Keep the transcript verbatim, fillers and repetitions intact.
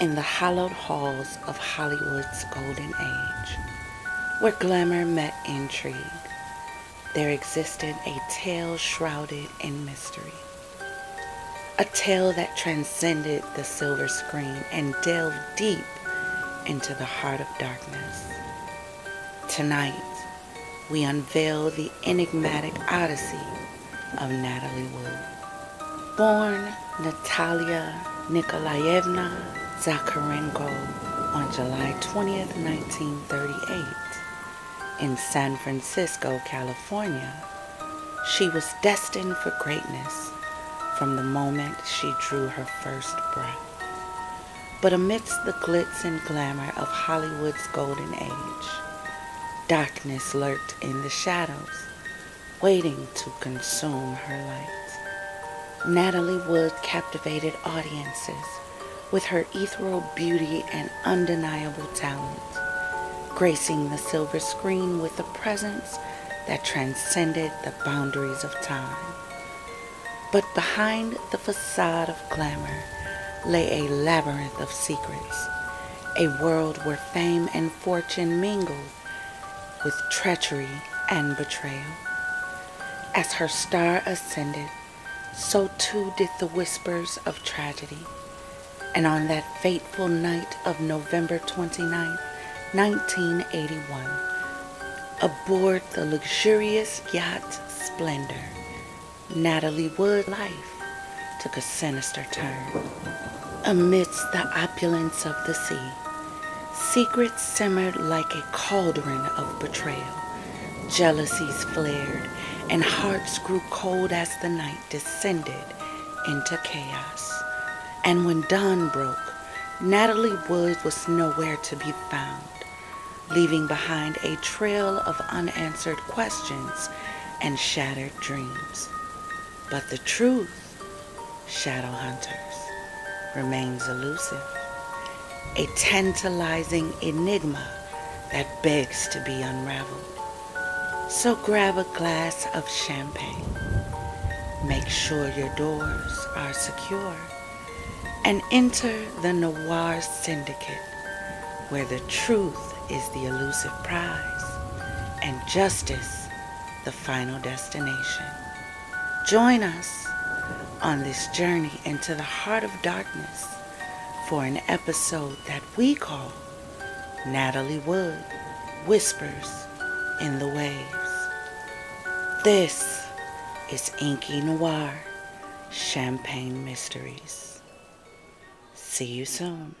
in the hallowed halls of Hollywood's golden age, where glamour met intrigue, there existed a tale shrouded in mystery. A tale that transcended the silver screen and delved deep into the heart of darkness. Tonight, we unveil the enigmatic odyssey of Natalie Wood. Born Natalia Nikolaevna Zakarenko on July twentieth, nineteen thirty-eight, in San Francisco, California, she was destined for greatness from the moment she drew her first breath. But amidst the glitz and glamour of Hollywood's golden age, darkness lurked in the shadows, waiting to consume her light. Natalie Wood captivated audiences with her ethereal beauty and undeniable talent, gracing the silver screen with a presence that transcended the boundaries of time. But behind the facade of glamour lay a labyrinth of secrets, a world where fame and fortune mingled with treachery and betrayal. As her star ascended, so too did the whispers of tragedy. And on that fateful night of November twenty-ninth, nineteen eighty-one, aboard the luxurious yacht Splendor, Natalie Wood's life took a sinister turn. Amidst the opulence of the sea, secrets simmered like a cauldron of betrayal. Jealousies flared, and hearts grew cold as the night descended into chaos. And when dawn broke, Natalie Wood was nowhere to be found, leaving behind a trail of unanswered questions and shattered dreams. But the truth, Shadow Hunters, remains elusive, a tantalizing enigma that begs to be unraveled. So grab a glass of champagne, make sure your doors are secure, and enter the Noir Syndicate, where the truth is the elusive prize and justice the final destination. Join us on this journey into the heart of darkness for an episode that we call Natalie Wood Whispers in the Waves. This is Inky Noir Champagne Mysteries. See you soon.